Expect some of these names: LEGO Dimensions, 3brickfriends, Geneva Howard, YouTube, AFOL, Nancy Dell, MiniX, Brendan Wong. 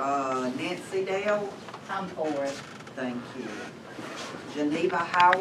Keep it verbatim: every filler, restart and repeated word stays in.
Uh, Nancy Dell? I'm for it. Thank you. Geneva Howard?